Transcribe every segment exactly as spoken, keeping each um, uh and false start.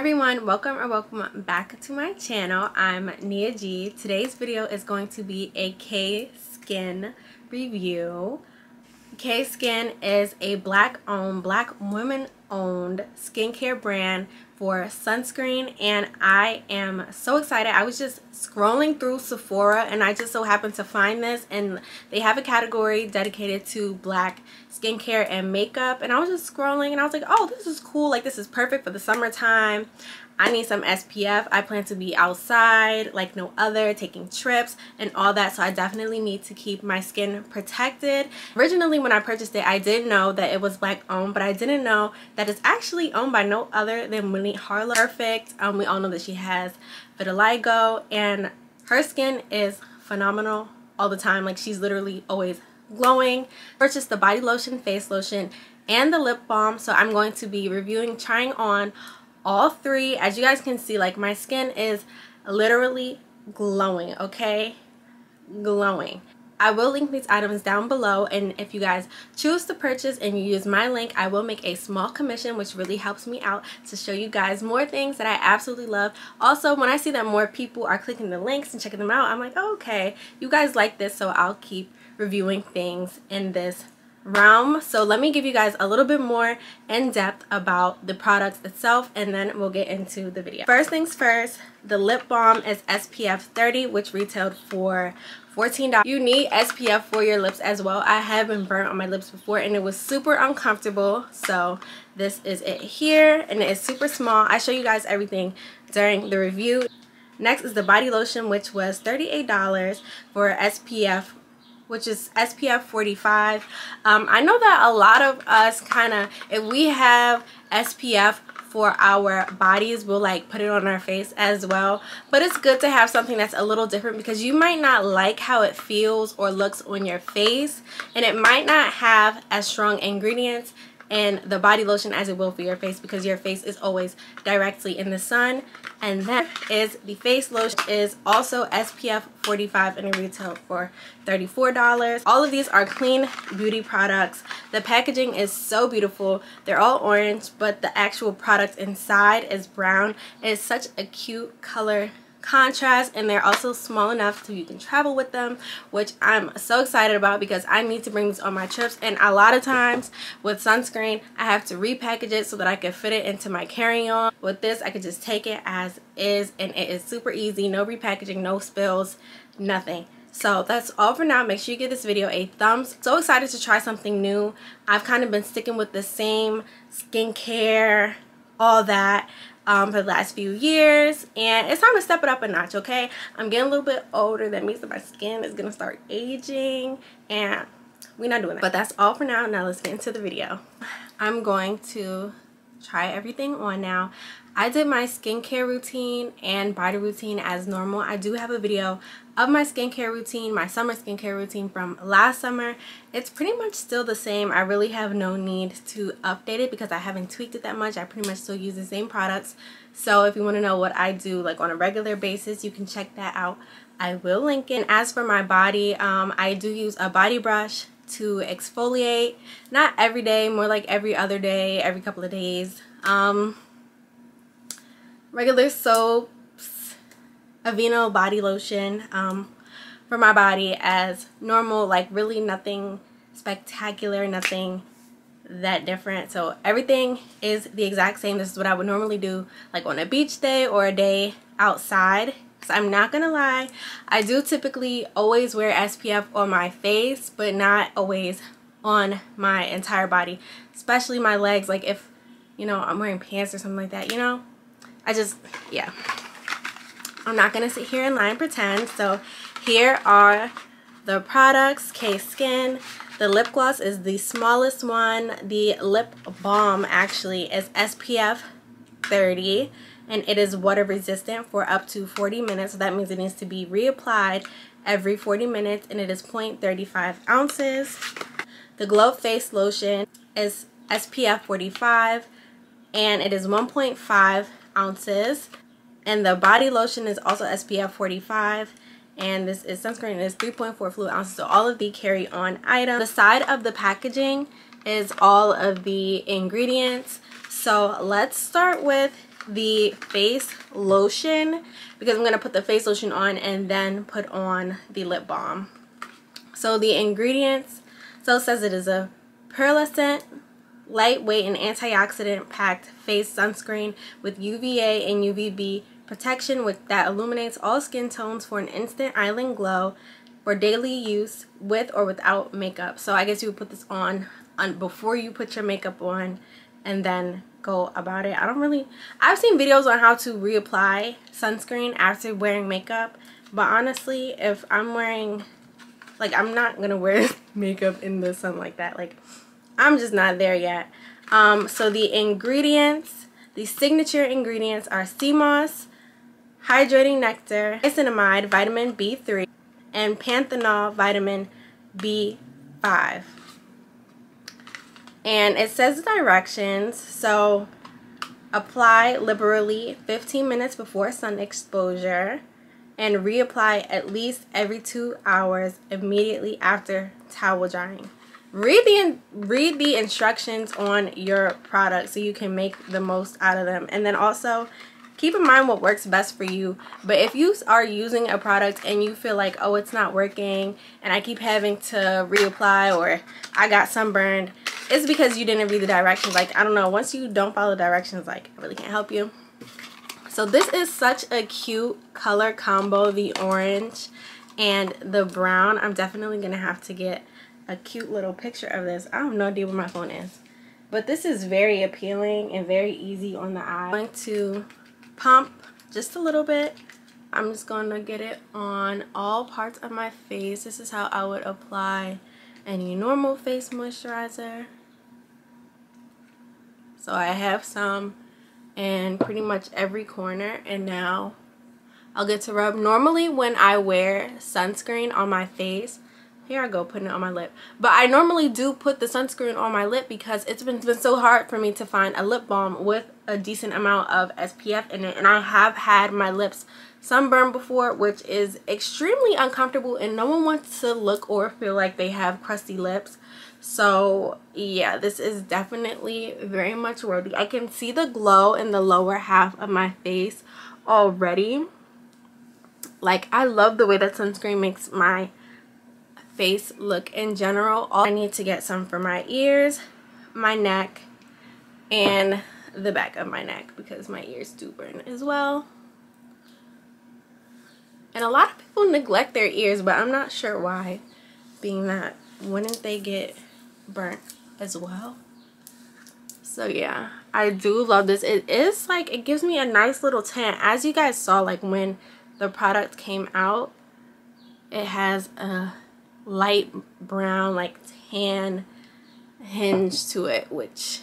everyone, welcome or welcome back to my channel. I'm Nia G. Today's video is going to be a Cay Skin review. Cay Skin is a black-owned, black women-owned skincare brand for sunscreen, and I am so excited. I was just scrolling through Sephora and I just so happened to find this, and they have a category dedicated to black skincare and makeup, and I was just scrolling and I was like, oh, this is cool, like this is perfect for the summertime. I need some S P F. I plan to be outside like no other, taking trips and all that, so I definitely need to keep my skin protected. Originally when I purchased it, I did know that it was black owned, but I didn't know that it's actually owned by no other than Winnie Harlow. Perfect. Um, we all know that she has vitiligo and her skin is phenomenal all the time. Like, she's literally always glowing. Purchased the body lotion, face lotion, and the lip balm, so I'm going to be reviewing, trying on all three. As you guys can see, like, my skin is literally glowing, okay? Glowing. I will link these items down below, and if you guys choose to purchase and you use my link, I will make a small commission, which really helps me out to show you guys more things that I absolutely love. Also, when I see that more people are clicking the links and checking them out, I'm like, oh, okay, you guys like this, so I'll keep reviewing things in this realm. So let me give you guys a little bit more in depth about the products itself, and then we'll get into the video. First things first, the lip balm is S P F thirty, which retailed for fourteen dollars. You need S P F for your lips as well. I have been burnt on my lips before and it was super uncomfortable, so this is it here, and it is super small. I show you guys everything during the review. Next is the body lotion, which was thirty-eight dollars for S P F, which is S P F forty-five. Um, I know that a lot of us kind of, if we have S P F for our bodies, we'll like put it on our face as well. But it's good to have something that's a little different, because you might not like how it feels or looks on your face, and it might not have as strong ingredients in the body lotion as it will for your face, because your face is always directly in the sun. And that is the face lotion, is also S P F forty-five, and it retailed for thirty-four dollars. All of these are clean beauty products. The packaging is so beautiful. They're all orange, but the actual product inside is brown. It is such a cute color contrast, and they're also small enough so you can travel with them, which I'm so excited about, because I need to bring these on my trips. And a lot of times with sunscreen, I have to repackage it so that I can fit it into my carry-on. With this, I could just take it as is, and it is super easy. No repackaging, no spills, nothing. So that's all for now. Make sure you give this video a thumbs. So excited to try something new. I've kind of been sticking with the same skincare, all that, Um, for the last few years, and it's time to step it up a notch, okay? I'm getting a little bit older. That means that my skin is gonna start aging, and we're not doing that. But that's all for now. Now let's get into the video. I'm going to try everything on now. I did my skincare routine and body routine as normal. I do have a video of my skincare routine, my summer skincare routine from last summer. It's pretty much still the same. I really have no need to update it because I haven't tweaked it that much. I pretty much still use the same products. So if you want to know what I do like on a regular basis, you can check that out. I will link it. And as for my body, um, I do use a body brush to exfoliate. Not every day, more like every other day, every couple of days. Um, regular soap, Aveeno body lotion um, for my body as normal, like really nothing spectacular, nothing that different. So everything is the exact same. This is what I would normally do like on a beach day or a day outside. So I'm not gonna lie, I do typically always wear S P F on my face, but not always on my entire body, especially my legs. Like if, you know, I'm wearing pants or something like that, you know, I just, yeah. I'm not going to sit here and lie and pretend. So here are the products. Cay Skin. The lip gloss is the smallest one. The lip balm actually is S P F thirty, and it is water resistant for up to forty minutes. So that means it needs to be reapplied every forty minutes, and it is zero point three five ounces. The Glow Face Lotion is S P F forty-five, and it is one point five ounces. And the body lotion is also S P F forty-five, and this is sunscreen, and it's three point four fluid ounces. So all of the carry-on items. The side of the packaging is all of the ingredients. So let's start with the face lotion because I'm going to put the face lotion on and then put on the lip balm. So the ingredients, so it says it is a pearlescent, lightweight and antioxidant packed face sunscreen with U V A and U V B protection with that illuminates all skin tones for an instant island glow for daily use with or without makeup. So I guess you would put this on, on before you put your makeup on and then go about it. I don't really, I've seen videos on how to reapply sunscreen after wearing makeup, but honestly, if I'm wearing, like, I'm not going to wear makeup in the sun like that. Like, I'm just not there yet. Um, so the ingredients, the signature ingredients are sea moss, hydrating nectar, niacinamide, vitamin B three, and panthenol, vitamin B five. And it says directions, so apply liberally fifteen minutes before sun exposure and reapply at least every two hours immediately after towel drying. Read the, read the instructions on your product so you can make the most out of them. And then also keep in mind what works best for you. But if you are using a product and you feel like, oh, it's not working and I keep having to reapply or I got sunburned, it's because you didn't read the directions. Like, I don't know, once you don't follow directions, like, I really can't help you. So this is such a cute color combo, the orange and the brown. I'm definitely going to have to get a cute little picture of this. I have no idea where my phone is. But this is very appealing and very easy on the eye. I'm going to pump just a little bit. I'm just going to get it on all parts of my face. This is how I would apply any normal face moisturizer. So I have some in pretty much every corner, and now I'll get to rub. Normally when I wear sunscreen on my face, here I go putting it on my lip, but I normally do put the sunscreen on my lip because it's been, it's been so hard for me to find a lip balm with a decent amount of S P F in it, and I have had my lips sunburn before, which is extremely uncomfortable, and no one wants to look or feel like they have crusty lips. So yeah, this is definitely very much worthy. I can see the glow in the lower half of my face already. Like, I love the way that sunscreen makes my face look in general. All I need to get some for my ears, my neck, and the back of my neck because my ears do burn as well. And a lot of people neglect their ears, but I'm not sure why, being that wouldn't they get burnt as well? So yeah, I do love this. It is like, it gives me a nice little tint. As you guys saw, like when the product came out, it has a light brown, like tan hinge to it, which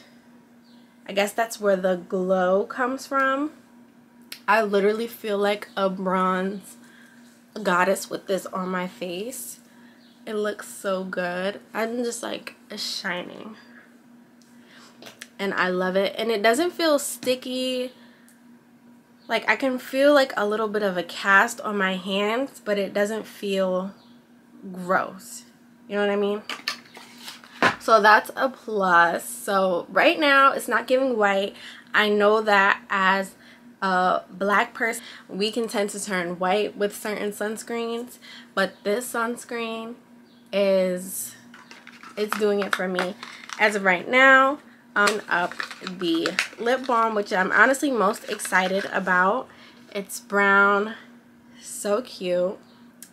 I guess that's where the glow comes from. I literally feel like a bronze goddess with this on my face. It looks so good. I'm just like shining, and I love it. And it doesn't feel sticky. Like, I can feel like a little bit of a cast on my hands, but it doesn't feel gross, you know what I mean? So that's a plus. So right now it's not giving white. I know that as a black person, we can tend to turn white with certain sunscreens, but this sunscreen is, it's doing it for me as of right now. On up the lip balm, which I'm honestly most excited about. It's brown, so cute.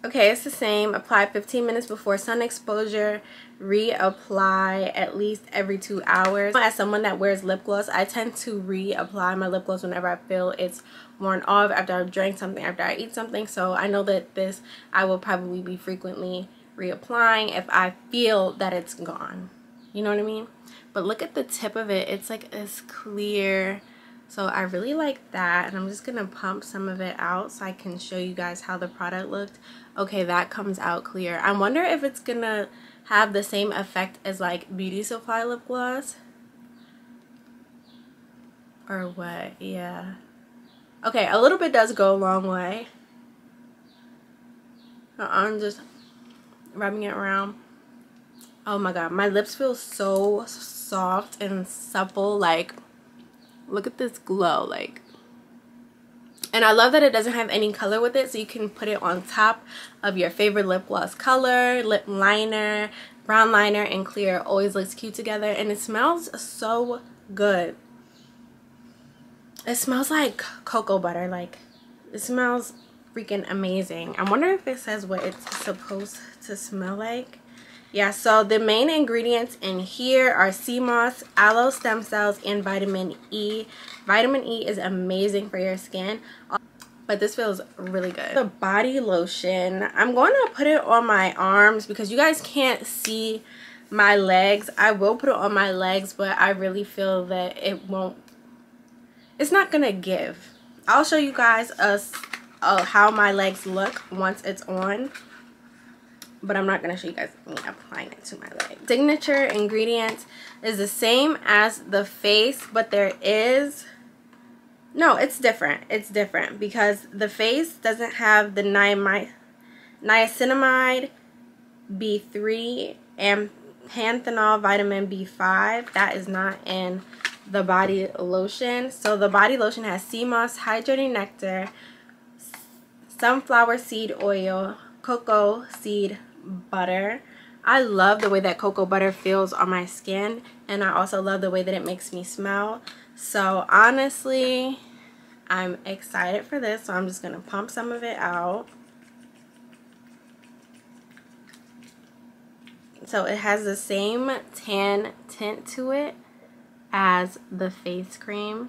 Okay, it's the same. Apply fifteen minutes before sun exposure. Reapply at least every two hours. As someone that wears lip gloss, I tend to reapply my lip gloss whenever I feel it's worn off, after I've drank something, after I eat something. So I know that this, I will probably be frequently reapplying if I feel that it's gone. You know what I mean? But look at the tip of it. It's like, it's clear. So I really like that. And I'm just going to pump some of it out so I can show you guys how the product looked. Okay, that comes out clear. I wonder if it's going to have the same effect as like Beauty Supply lip gloss. Or what? Yeah. Okay, a little bit does go a long way. I'm just rubbing it around. Oh my god, my lips feel so soft and supple. Like, look at this glow. Like, And I love that it doesn't have any color with it, so you can put it on top of your favorite lip gloss color, lip liner, brown liner, and clear. Always looks cute together, and it smells so good. It smells like cocoa butter. Like, it smells freaking amazing. I wonder if it says what it's supposed to smell like. Yeah, so the main ingredients in here are sea moss, aloe stem cells, and vitamin E. Vitamin E is amazing for your skin, but this feels really good. The body lotion, I'm going to put it on my arms because you guys can't see my legs. I will put it on my legs, but I really feel that it won't, it's not going to give. I'll show you guys a, a, how my legs look once it's on. But I'm not going to show you guys me applying it to my leg. Signature ingredient is the same as the face, but there is... No, it's different. It's different because the face doesn't have the niacinamide, niacinamide B three and panthenol vitamin B five. That is not in the body lotion. So the body lotion has sea moss, hydrating nectar, sunflower seed oil, cocoa seed butter. I love the way that cocoa butter feels on my skin, and I also love the way that it makes me smell. So honestly, I'm excited for this, so I'm just gonna pump some of it out. So it has the same tan tint to it as the face cream,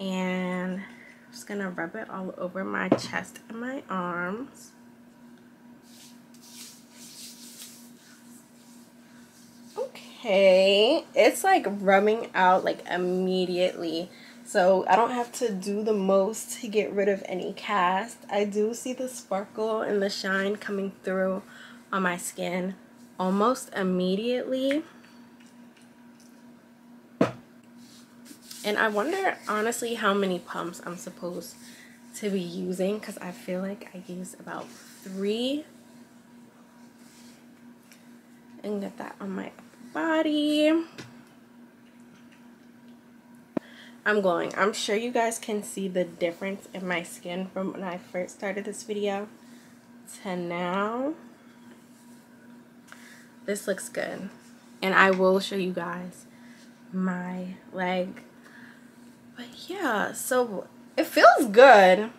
and I'm just gonna rub it all over my chest and my arms. Okay, it's like rubbing out like immediately, so I don't have to do the most to get rid of any cast. I do see the sparkle and the shine coming through on my skin almost immediately. And I wonder honestly how many pumps I'm supposed to be using, because I feel like I use about three. And get that on my body. I'm glowing. I'm sure you guys can see the difference in my skin from when I first started this video to now. This looks good, and I will show you guys my leg. But yeah, so it feels good.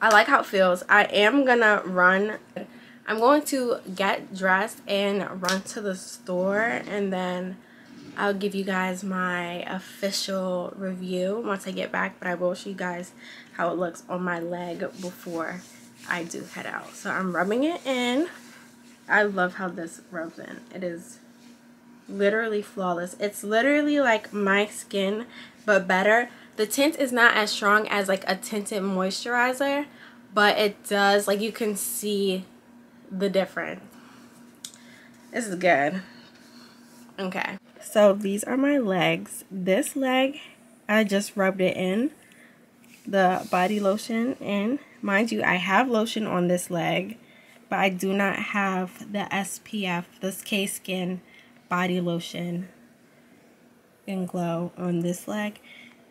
I like how it feels. I am gonna run. I'm going to get dressed and run to the store, and then I'll give you guys my official review once I get back. But I will show you guys how it looks on my leg before I do head out. So I'm rubbing it in. I love how this rubs in. It is literally flawless. It's literally like my skin, but better. The tint is not as strong as like a tinted moisturizer, but it does, like, you can see the difference. This is good. Okay, so these are my legs. This leg, I just rubbed it in, the body lotion in. Mind you, I have lotion on this leg, but I do not have the S P F, this Cay Skin body lotion and glow on this leg,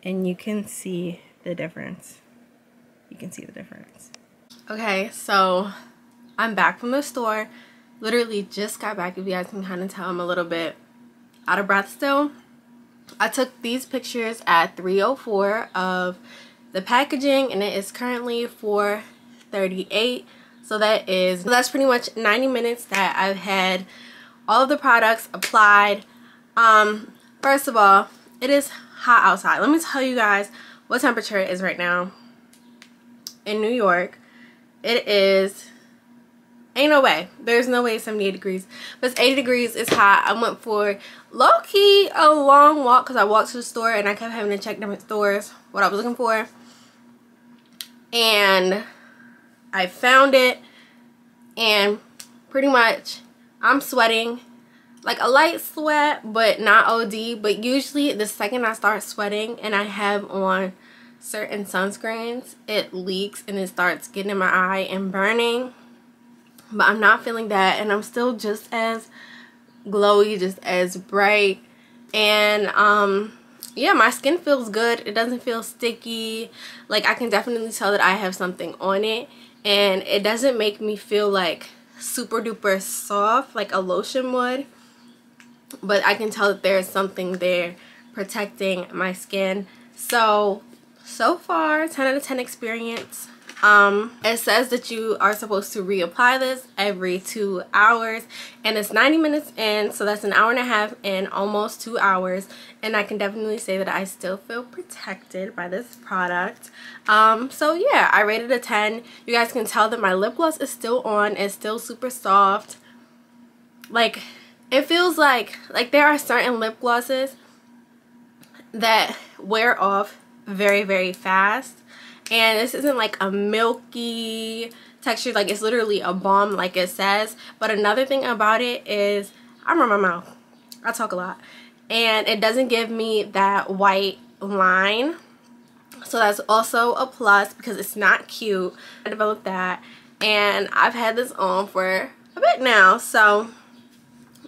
and you can see the difference. You can see the difference. Okay, so I'm back from the store. Literally just got back. If you guys can kind of tell, I'm a little bit out of breath still. I took these pictures at three oh four of the packaging, and it is currently four thirty-eight. So that is, so that's pretty much ninety minutes that I've had all of the products applied. Um, first of all, it is hot outside. Let me tell you guys what temperature it is right now in New York. It is... Ain't no way. There's no way it's seventy-eight degrees. But it's eighty degrees. It's hot. I went for low-key a long walk because I walked to the store and I kept having to check different stores what I was looking for. And I found it. And pretty much I'm sweating. Like a light sweat, but not O D. But usually the second I start sweating and I have on certain sunscreens, it leaks and it starts getting in my eye and burning. But I'm not feeling that, and I'm still just as glowy, just as bright. And um, yeah, my skin feels good. It doesn't feel sticky. Like, I can definitely tell that I have something on it, and it doesn't make me feel like super duper soft like a lotion would, but I can tell that there's something there protecting my skin. So so far, ten out of ten experience. Um it says that you are supposed to reapply this every two hours, and it's ninety minutes in, so that's an hour and a half and almost two hours, and I can definitely say that I still feel protected by this product. Um so yeah, I rated a ten. You guys can tell that my lip gloss is still on. It's still super soft. Like, it feels like like there are certain lip glosses that wear off very very fast, and this isn't like a milky texture. Like, it's literally a balm, like it says. But another thing about it is I run my mouth, I talk a lot, and it doesn't give me that white line, so that's also a plus because it's not cute. I developed that, and I've had this on for a bit now. So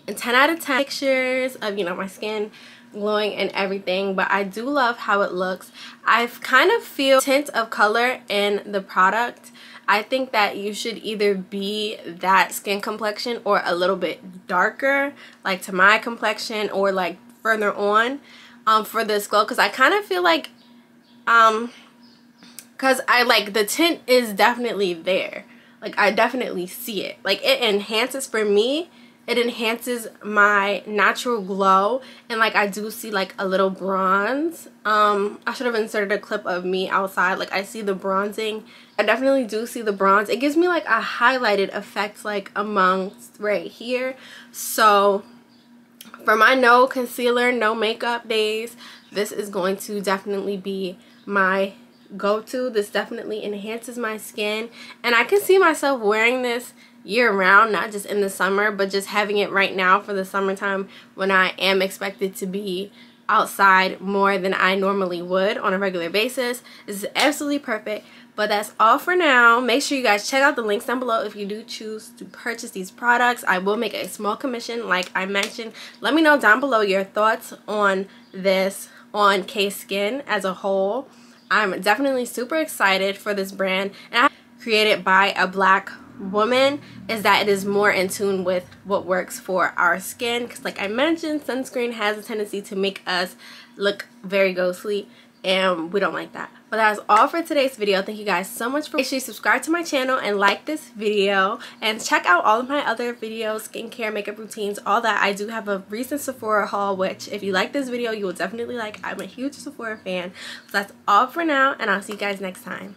ten out of ten pictures of, you know, my skin glowing and everything, but I do love how it looks. I've kind of feel tint of color in the product. I think that you should either be that skin complexion or a little bit darker, like to my complexion, or like further on um, for this glow, because I kind of feel like um because I like the tint is definitely there. Like, I definitely see it. Like, it enhances for me. It enhances my natural glow, and like I do see like a little bronze. Um, I should have inserted a clip of me outside. Like, I see the bronzing. I definitely do see the bronze. It gives me like a highlighted effect, like amongst right here. So for my no concealer, no makeup days, this is going to definitely be my go-to. This definitely enhances my skin, and I can see myself wearing this year-round, not just in the summer, but just having it right now for the summertime when I am expected to be outside more than I normally would on a regular basis. This is absolutely perfect. But that's all for now. Make sure you guys check out the links down below if you do choose to purchase these products. I will make a small commission, like I mentioned. Let me know down below your thoughts on this, on Cay Skin as a whole. I'm definitely super excited for this brand, and I created by a black woman is that it is more in tune with what works for our skin, because like I mentioned, sunscreen has a tendency to make us look very ghostly, and we don't like that. But that's all for today's video. Thank you guys so much for. Make sure you subscribe to my channel and like this video, and check out all of my other videos, skincare, makeup routines, all that. I do have a recent Sephora haul, which if you like this video, you will definitely like. I'm a huge Sephora fan. So that's all for now, and I'll see you guys next time.